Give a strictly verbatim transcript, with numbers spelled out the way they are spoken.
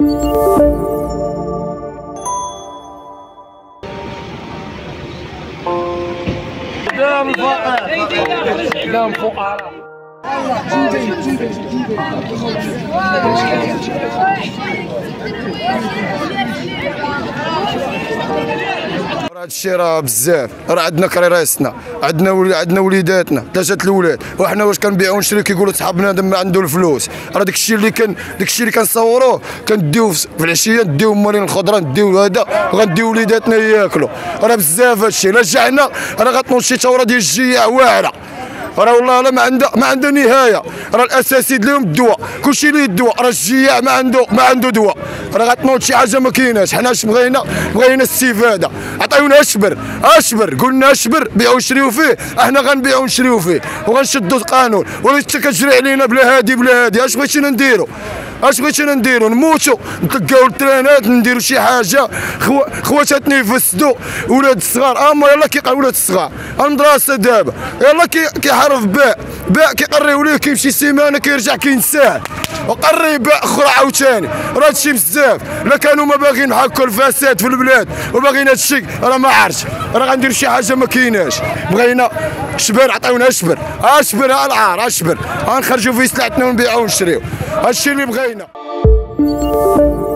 دام فقراء دام فقراء جندي جندي جندي راه هادشي راه بزاف. راه عندنا كريراسنا، عندنا عندنا وليداتنا ثلاثه الاولاد، وحنا واش كنبيعوا ونشريوا كيقولوا صحابنا ما عنده الفلوس. راه داكشي اللي كان داكشي اللي كنصوروه كنديوه في العشيه، نديوه مولين الخضره، نديوه هذا وغنديو وليداتنا ياكلوا. راه بزاف هادشي. الا رجعنا راه غتنوض ثوره ديال الجياع واعره. راه والله لا ما عنده ما عنده نهايه. راه الاساسي ديالهم الدواء، كلشي ليه الدواء. راه الجياع ما عنده ما عنده دواء. راه غتنوض شي حاجه ما كايناش. حنا اش بغينا؟ بغينا الاستفاده. عطيونا اشبر اشبر، قلنا اشبر بيعوا وشريوا فيه، احنا غنبيعوا ونشريوا فيه وغنشدوا القانون. ولا حتى كتجري علينا بلا هادي بلا هادي. اش بغيتينا نديروا؟ اش بغيتينا نديروا؟ نموتوا نتلقاو الترانات، نديروا شي حاجه؟ خو... خواتاتنا يفسدوا، ولاد الصغار اما يلاه كيقراو. ولاد الصغار المدرسه دابا يلاه كيحرف باء باء كيقريو ليه، كيمشي سيمانه كيرجع كينساه وقري باء اخرى عاوتاني. راه هادشي بزاف. لا كانوا ما باغيين هكا الفساد في البلاد وباغيين هادشي، راه ما عرفتش. راه غنديروا شي حاجه ما كايناش. بغينا شبر، عطيونا شبر اشبر ها العار اشبر، غنخرجوا فيه سلعتنا ونبيعوا ونشريوا. هادشي اللي بغينا.